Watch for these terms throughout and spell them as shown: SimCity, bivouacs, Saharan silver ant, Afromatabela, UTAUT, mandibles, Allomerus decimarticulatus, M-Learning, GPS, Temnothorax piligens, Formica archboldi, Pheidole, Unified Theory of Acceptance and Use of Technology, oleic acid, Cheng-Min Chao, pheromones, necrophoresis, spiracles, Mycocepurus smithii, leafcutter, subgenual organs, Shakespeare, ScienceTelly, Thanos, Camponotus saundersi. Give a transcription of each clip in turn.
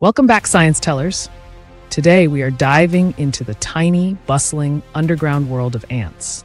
Welcome back, Science Tellers. Today we are diving into the tiny, bustling, underground world of ants,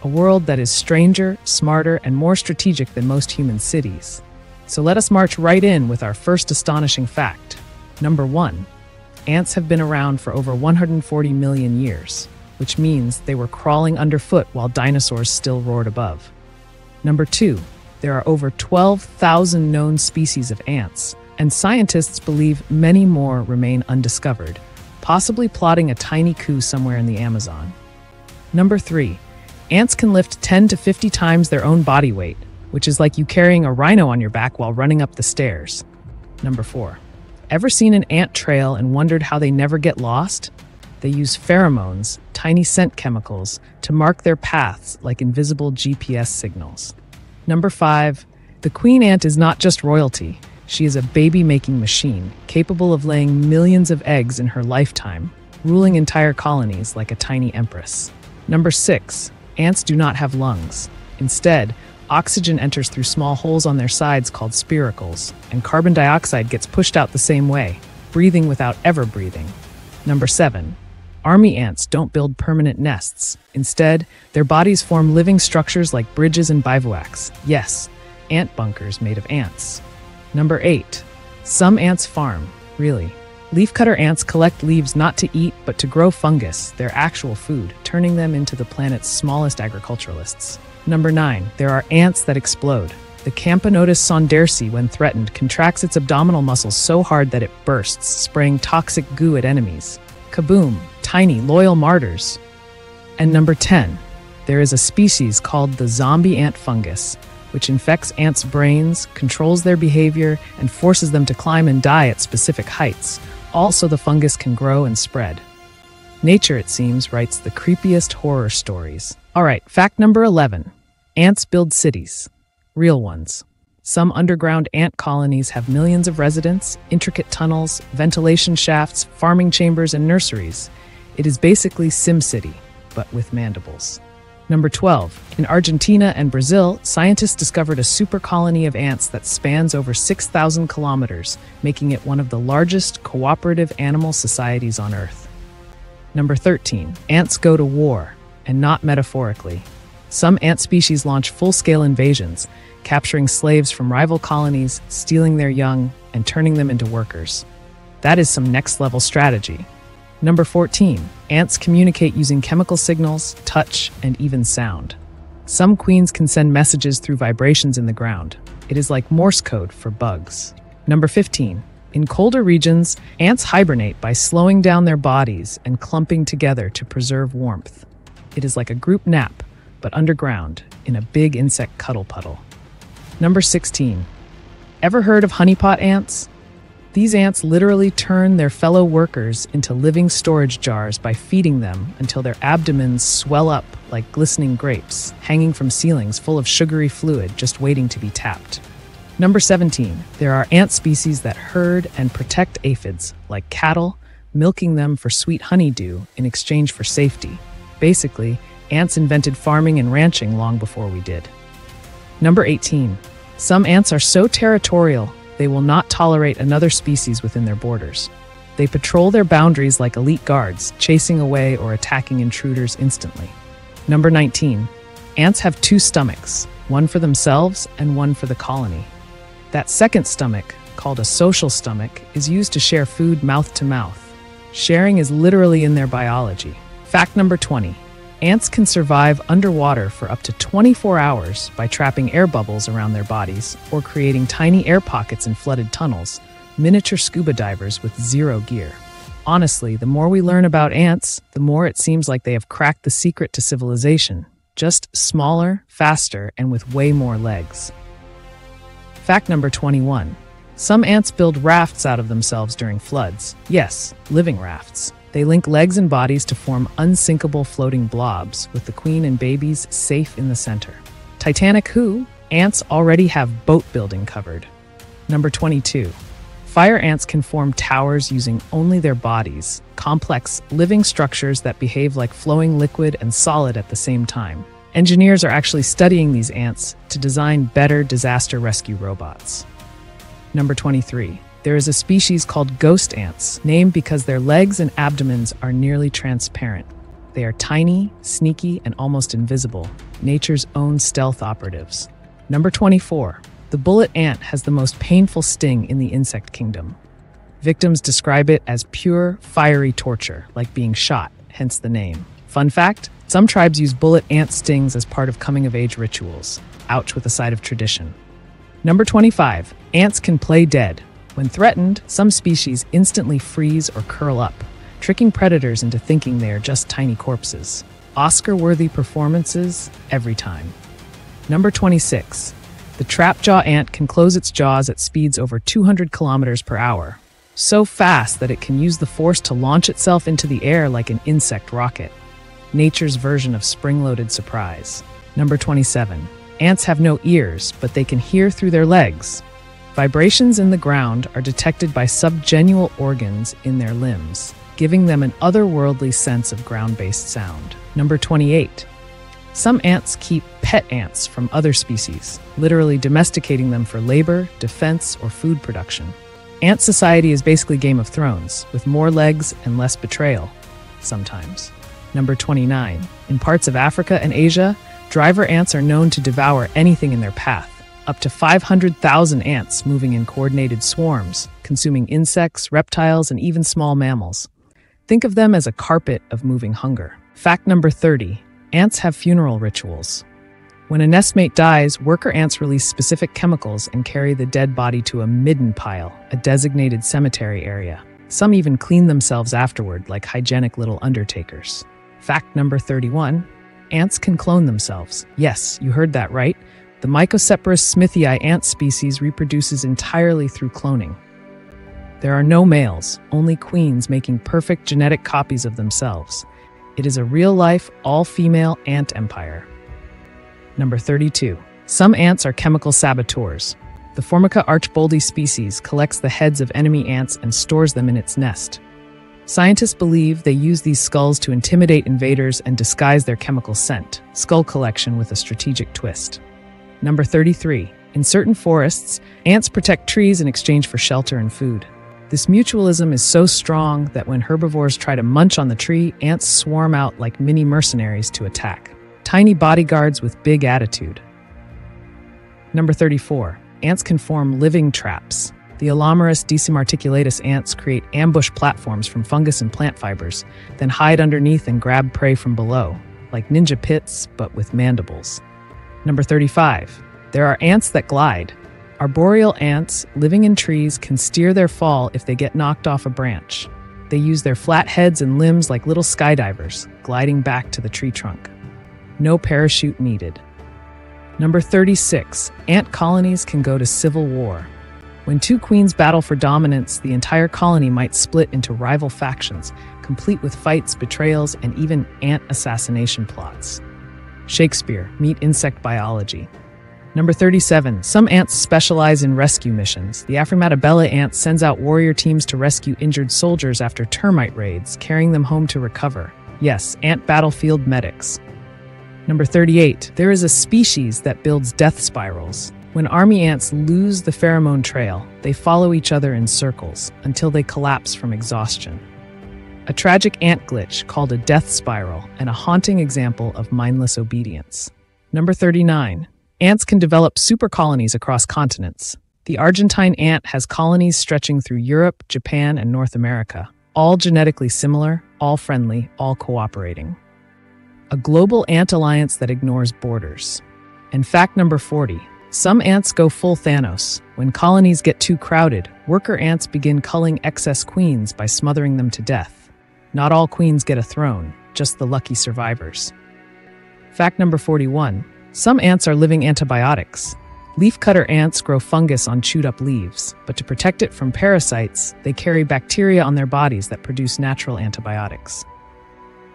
a world that is stranger, smarter, and more strategic than most human cities. So let us march right in with our first astonishing fact. Number 1, ants have been around for over 140 million years, which means they were crawling underfoot while dinosaurs still roared above. Number 2, there are over 12,000 known species of ants, and scientists believe many more remain undiscovered, possibly plotting a tiny coup somewhere in the Amazon. Number 3, ants can lift 10 to 50 times their own body weight, which is like you carrying a rhino on your back while running up the stairs. Number 4, ever seen an ant trail and wondered how they never get lost? They use pheromones, tiny scent chemicals, to mark their paths like invisible GPS signals. Number 5, the queen ant is not just royalty. She is a baby-making machine, capable of laying millions of eggs in her lifetime, ruling entire colonies like a tiny empress. Number 6, ants do not have lungs. Instead, oxygen enters through small holes on their sides called spiracles, and carbon dioxide gets pushed out the same way, breathing without ever breathing. Number 7, army ants don't build permanent nests. Instead, their bodies form living structures like bridges and bivouacs. Yes, ant bunkers made of ants. Number 8, some ants farm, really. Leafcutter ants collect leaves not to eat, but to grow fungus, their actual food, turning them into the planet's smallest agriculturalists. Number 9, there are ants that explode. The Camponotus saundersi, when threatened, contracts its abdominal muscles so hard that it bursts, spraying toxic goo at enemies. Kaboom, tiny, loyal martyrs. And Number 10, there is a species called the zombie ant fungus, which infects ants' brains, controls their behavior, and forces them to climb and die at specific heights, all so the fungus can grow and spread. Nature, it seems, writes the creepiest horror stories. All right, fact number 11. Ants build cities. Real ones. Some underground ant colonies have millions of residents, intricate tunnels, ventilation shafts, farming chambers, and nurseries. It is basically SimCity, but with mandibles. Number 12. In Argentina and Brazil, scientists discovered a super colony of ants that spans over 6,000 kilometers, making it one of the largest cooperative animal societies on Earth. Number 13. Ants go to war, and not metaphorically. Some ant species launch full-scale invasions, capturing slaves from rival colonies, stealing their young, and turning them into workers. That is some next-level strategy. Number 14. Ants communicate using chemical signals, touch, and even sound. Some queens can send messages through vibrations in the ground. It is like Morse code for bugs. Number 15. In colder regions, ants hibernate by slowing down their bodies and clumping together to preserve warmth. It is like a group nap, but underground, in a big insect cuddle puddle. Number 16. Ever heard of honeypot ants? These ants literally turn their fellow workers into living storage jars by feeding them until their abdomens swell up like glistening grapes, hanging from ceilings full of sugary fluid just waiting to be tapped. Number 17. There are ant species that herd and protect aphids, like cattle, milking them for sweet honeydew in exchange for safety. Basically, ants invented farming and ranching long before we did. Number 18. Some ants are so territorial, they will not tolerate another species within their borders. They patrol their boundaries like elite guards, chasing away or attacking intruders instantly. Number 19. Ants have 2 stomachs, one for themselves and one for the colony. That second stomach, called a social stomach, is used to share food mouth to mouth. Sharing is literally in their biology. Fact number 20. Ants can survive underwater for up to 24 hours by trapping air bubbles around their bodies or creating tiny air pockets in flooded tunnels, miniature scuba divers with 0 gear. Honestly, the more we learn about ants, the more it seems like they have cracked the secret to civilization. Just smaller, faster, and with way more legs. Fact number 21. Some ants build rafts out of themselves during floods. Yes, living rafts. They link legs and bodies to form unsinkable floating blobs, with the queen and babies safe in the center. Titanic who? Ants already have boat building covered. Number 22. Fire ants can form towers using only their bodies, complex, living structures that behave like flowing liquid and solid at the same time. Engineers are actually studying these ants to design better disaster rescue robots. Number 23. there is a species called ghost ants, named because their legs and abdomens are nearly transparent. They are tiny, sneaky, and almost invisible, nature's own stealth operatives. Number 24. The bullet ant has the most painful sting in the insect kingdom. Victims describe it as pure, fiery torture, like being shot, hence the name. Fun fact, some tribes use bullet ant stings as part of coming-of-age rituals. Ouch with a side of tradition. Number 25. Ants can play dead. When threatened, some species instantly freeze or curl up, tricking predators into thinking they are just tiny corpses. Oscar-worthy performances every time. Number 26. The trapjaw ant can close its jaws at speeds over 200 kilometers per hour, so fast that it can use the force to launch itself into the air like an insect rocket. Nature's version of spring-loaded surprise. Number 27. Ants have no ears, but they can hear through their legs. Vibrations in the ground are detected by subgenual organs in their limbs, giving them an otherworldly sense of ground-based sound. Number 28. Some ants keep pet ants from other species, literally domesticating them for labor, defense, or food production. Ant society is basically Game of Thrones, with more legs and less betrayal, sometimes. Number 29. In parts of Africa and Asia, driver ants are known to devour anything in their path, up to 500,000 ants moving in coordinated swarms, consuming insects, reptiles, and even small mammals. Think of them as a carpet of moving hunger. Fact number 30. Ants have funeral rituals. When a nestmate dies, worker ants release specific chemicals and carry the dead body to a midden pile, a designated cemetery area. Some even clean themselves afterward, like hygienic little undertakers. Fact number 31. Ants can clone themselves. Yes, you heard that right. The Mycocepurus smithii ant species reproduces entirely through cloning. There are no males, only queens making perfect genetic copies of themselves. It is a real-life, all-female ant empire. Number 32. Some ants are chemical saboteurs. The Formica archboldi species collects the heads of enemy ants and stores them in its nest. Scientists believe they use these skulls to intimidate invaders and disguise their chemical scent. Skull collection with a strategic twist. Number 33. In certain forests, ants protect trees in exchange for shelter and food. This mutualism is so strong that when herbivores try to munch on the tree, ants swarm out like mini mercenaries to attack. Tiny bodyguards with big attitude. Number 34. Ants can form living traps. The Allomerus decimarticulatus ants create ambush platforms from fungus and plant fibers, then hide underneath and grab prey from below, like ninja pits, but with mandibles. Number 35. There are ants that glide. Arboreal ants living in trees can steer their fall if they get knocked off a branch. They use their flat heads and limbs like little skydivers, gliding back to the tree trunk. No parachute needed. Number 36. Ant colonies can go to civil war. When two queens battle for dominance, the entire colony might split into rival factions, complete with fights, betrayals, and even ant assassination plots. Shakespeare, meet insect biology. Number 37. Some ants specialize in rescue missions. The Afromatabela ant sends out warrior teams to rescue injured soldiers after termite raids, carrying them home to recover. Yes, ant battlefield medics. Number 38. There is a species that builds death spirals. When army ants lose the pheromone trail, they follow each other in circles until they collapse from exhaustion. A tragic ant glitch called a death spiral and a haunting example of mindless obedience. Number 39. Ants can develop super colonies across continents. The Argentine ant has colonies stretching through Europe, Japan, and North America, all genetically similar, all friendly, all cooperating. A global ant alliance that ignores borders. And fact number 40. Some ants go full Thanos. When colonies get too crowded, worker ants begin culling excess queens by smothering them to death. Not all queens get a throne, just the lucky survivors. Fact number 41. Some ants are living antibiotics. Leafcutter ants grow fungus on chewed-up leaves, but to protect it from parasites, they carry bacteria on their bodies that produce natural antibiotics.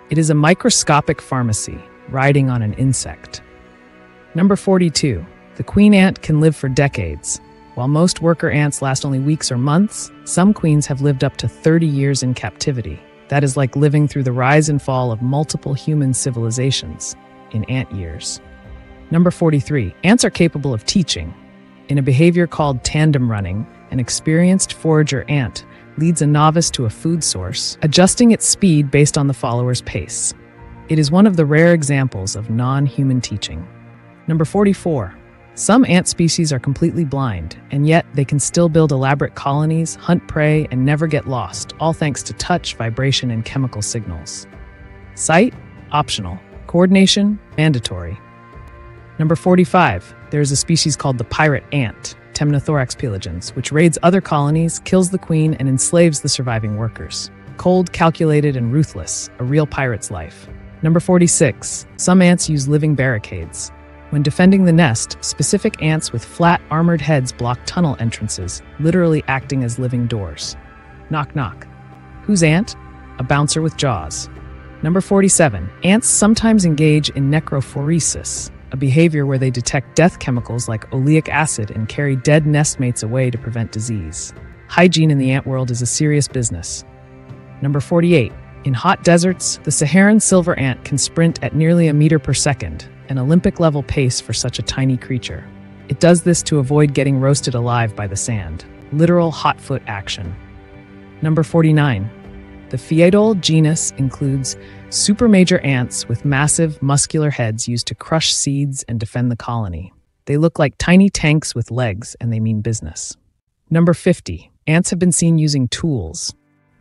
It is a microscopic pharmacy, riding on an insect. Number 42. The queen ant can live for decades. While most worker ants last only weeks or months, some queens have lived up to 30 years in captivity. That is like living through the rise and fall of multiple human civilizations in ant years. Number 43. Ants are capable of teaching. In a behavior called tandem running, an experienced forager ant leads a novice to a food source, adjusting its speed based on the follower's pace. It is one of the rare examples of non-human teaching. Number 44. Some ant species are completely blind, and yet they can still build elaborate colonies, hunt prey, and never get lost, all thanks to touch, vibration, and chemical signals. Sight? Optional. Coordination? Mandatory. Number 45. There is a species called the pirate ant, Temnothorax piligens, which raids other colonies, kills the queen, and enslaves the surviving workers. Cold, calculated, and ruthless, a real pirate's life. Number 46. Some ants use living barricades. When defending the nest, specific ants with flat, armored heads block tunnel entrances, literally acting as living doors. Knock, knock. Whose ant? A bouncer with jaws. Number 47. Ants sometimes engage in necrophoresis, a behavior where they detect death chemicals like oleic acid and carry dead nestmates away to prevent disease. Hygiene in the ant world is a serious business. Number 48. In hot deserts, the Saharan silver ant can sprint at nearly 1 meter per second, an Olympic-level pace for such a tiny creature. It does this to avoid getting roasted alive by the sand. Literal hotfoot action. Number 49. The Pheidole genus includes supermajor ants with massive, muscular heads used to crush seeds and defend the colony. They look like tiny tanks with legs, and they mean business. Number 50. Ants have been seen using tools.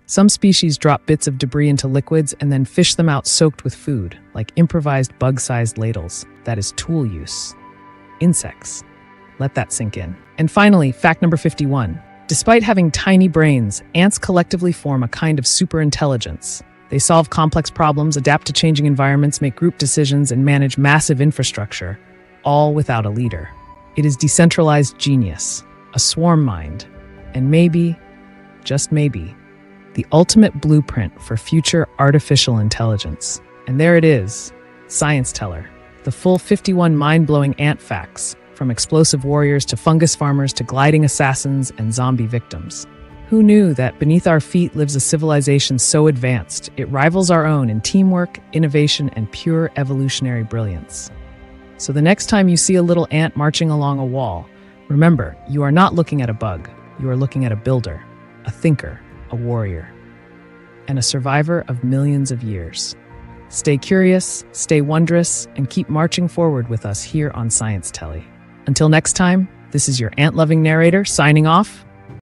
Some species drop bits of debris into liquids and then fish them out soaked with food, like improvised bug-sized ladles. That is tool use. Insects. Let that sink in. And finally, fact number 51. Despite having tiny brains, ants collectively form a kind of superintelligence. They solve complex problems, adapt to changing environments, make group decisions, and manage massive infrastructure, all without a leader. It is decentralized genius, a swarm mind, and maybe, just maybe, the ultimate blueprint for future artificial intelligence. And there it is, ScienceTelly, the full 51 mind-blowing ant facts, from explosive warriors to fungus farmers to gliding assassins and zombie victims. Who knew that beneath our feet lives a civilization so advanced it rivals our own in teamwork, innovation, and pure evolutionary brilliance? So the next time you see a little ant marching along a wall, remember, you are not looking at a bug. You are looking at a builder, a thinker, a warrior, and a survivor of millions of years. Stay curious, stay wondrous, and keep marching forward with us here on ScienceTelly. Until next time, this is your ant-loving narrator signing off.